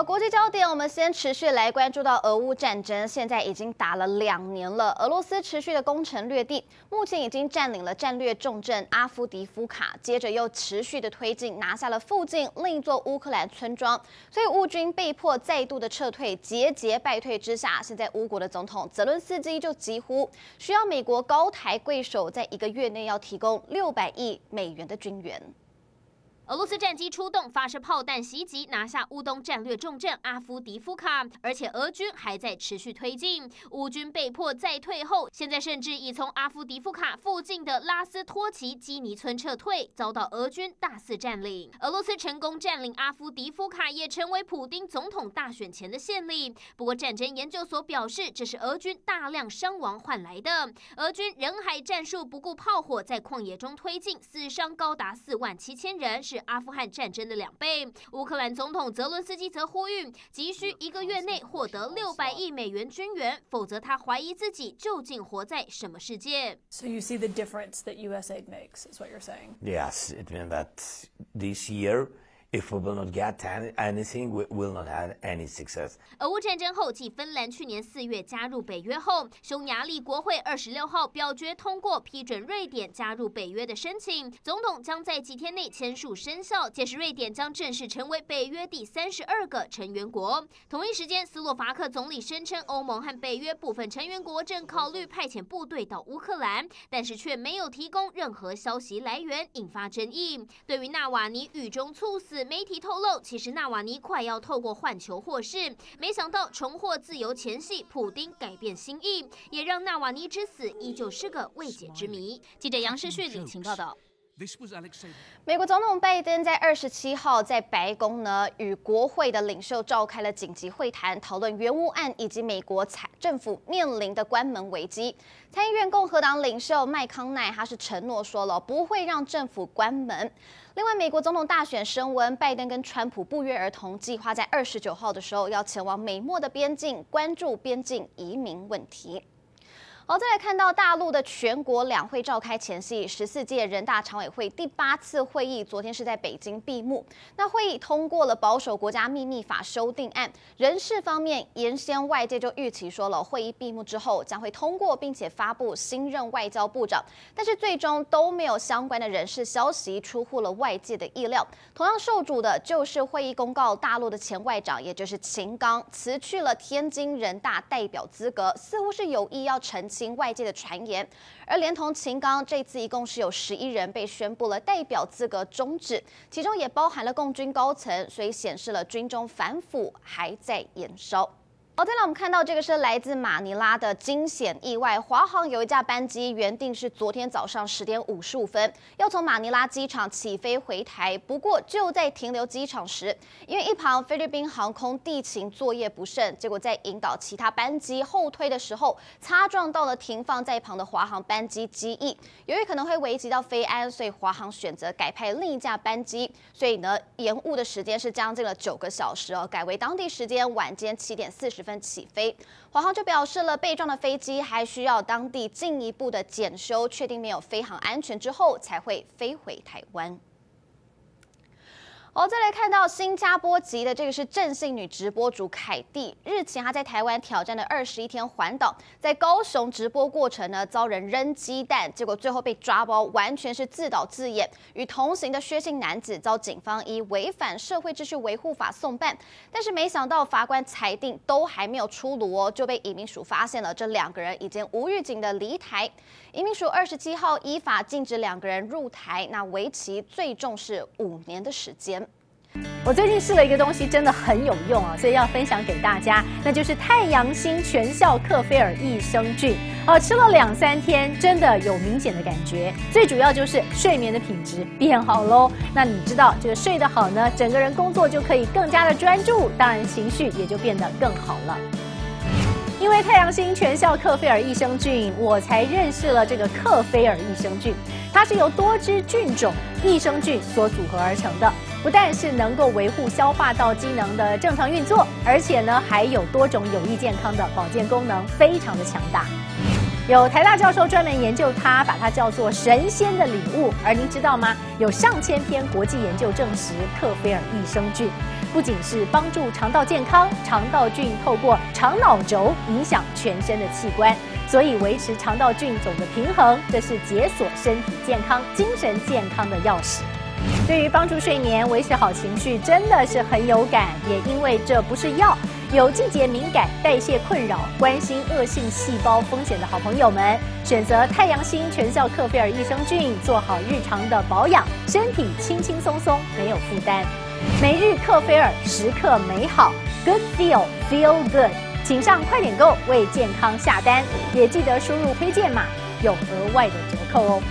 国际焦点，我们先持续来关注到俄乌战争，现在已经打了2年了。俄罗斯持续的攻城略地，目前已经占领了战略重镇阿夫迪夫卡，接着又持续的推进，拿下了附近另一座乌克兰村庄。所以乌军被迫再度的撤退，节节败退之下，现在乌国的总统泽伦斯基就疾呼，需要美国高抬贵手，在1个月内要提供600亿美元的军援。 俄罗斯战机出动，发射炮弹袭击，拿下乌东战略重镇阿夫迪夫卡，而且俄军还在持续推进，乌军被迫再退后，现在甚至已从阿夫迪夫卡附近的拉斯托奇基尼村撤退，遭到俄军大肆占领。俄罗斯成功占领阿夫迪夫卡，也成为普丁总统大选前的先例。不过，战争研究所表示，这是俄军大量伤亡换来的。俄军人海战术不顾炮火，在旷野中推进，死伤高达47000人。 是阿富汗战争的2倍。乌克兰总统泽伦斯基则呼吁，急需1个月内获得600亿美元军援，否则他怀疑自己究竟活在什么世界。So you see the difference that U.S. aid makes, is what you're saying? Yes, it means that this year. If we will not get anything, we will not have any success. 俄乌战争后，继芬兰去年4月加入北约后，匈牙利国会26号表决通过批准瑞典加入北约的申请，总统将在几天内签署生效，届时瑞典将正式成为北约第32个成员国。同一时间，斯洛伐克总理声称，欧盟和北约部分成员国正考虑派遣部队到乌克兰，但是却没有提供任何消息来源，引发争议。对于纳瓦尼狱中猝死。 媒体透露，其实纳瓦尼快要透过换囚获释，没想到重获自由前夕，普丁改变心意，也让纳瓦尼之死依旧是个未解之谜。记者杨世旭领情报道。 美国总统拜登在27号在白宫呢与国会的领袖召开了紧急会谈，讨论原乌案以及美国政府面临的关门危机。参议院共和党领袖麦康奈他是承诺说了不会让政府关门。另外，美国总统大选升温，拜登跟川普不约而同计划在29号的时候要前往美墨的边境，关注边境移民问题。 好，再来看到大陆的全国两会召开前夕，14届人大常委会第8次会议昨天是在北京闭幕。那会议通过了保守国家秘密法修订案。人事方面，原先外界就预期说了，会议闭幕之后将会通过，并且发布新任外交部长，但是最终都没有相关的人事消息，出乎了外界的意料。同样受阻的就是会议公告，大陆的前外长也就是秦刚辞去了天津人大代表资格，似乎是有意要澄清 外界的传言，而连同秦刚，这次一共是有11人被宣布了代表资格终止，其中也包含了共军高层，所以显示了军中反腐还在延烧。 好，再来我们看到这个是来自马尼拉的惊险意外。华航有一架班机原定是昨天早上10点55分要从马尼拉机场起飞回台，不过就在停留机场时，因为一旁菲律宾航空地勤作业不慎，结果在引导其他班机后推的时候，擦撞到了停放在一旁的华航班机机翼。由于可能会危及到飞安，所以华航选择改派另一架班机，所以呢延误的时间是将近了9个小时哦，改为当地时间晚间7点40分起飞，华航就表示了被撞的飞机还需要当地进一步的检修，确定没有飞航安全之后才会飞回台湾。 再来看到新加坡籍的这个是郑姓女直播主凯蒂，日前她在台湾挑战了21天环岛，在高雄直播过程呢遭人扔鸡蛋，结果最后被抓包，完全是自导自演。与同行的薛姓男子遭警方依违反社会秩序维护法送办，但是没想到法官裁定都还没有出炉哦，就被移民署发现了这2个人已经无预警的离台。移民署27号依法禁止2个人入台，那为期最重是5年的时间。 我最近试了一个东西，真的很有用啊，所以要分享给大家，那就是太阳星全效克菲尔益生菌。吃了2-3天，真的有明显的感觉。最主要就是睡眠的品质变好喽。那你知道这个睡得好呢，整个人工作就可以更加的专注，当然情绪也就变得更好了。 因为太阳星全效克菲尔益生菌，我才认识了这个克菲尔益生菌。它是由多支菌种益生菌所组合而成的，不但是能够维护消化道机能的正常运作，而且呢还有多种有益健康的保健功能，非常的强大。有台大教授专门研究它，把它叫做神仙的礼物。而您知道吗？有上千篇国际研究证实克菲尔益生菌。不仅是帮助肠道健康，肠道菌透过肠脑轴影响全身的器官，所以维持肠道菌种的平衡，这是解锁身体健康、精神健康的钥匙。 对于帮助睡眠、维持好情绪，真的是很有感。也因为这不是药，有季节敏感、代谢困扰、关心恶性细胞风险的好朋友们，选择太阳星全效克菲尔益生菌，做好日常的保养，身体轻轻松松，没有负担。每日克菲尔，时刻美好 ，Good Feel Feel Good， 请上快点购为健康下单，也记得输入推荐码，有额外的折扣哦。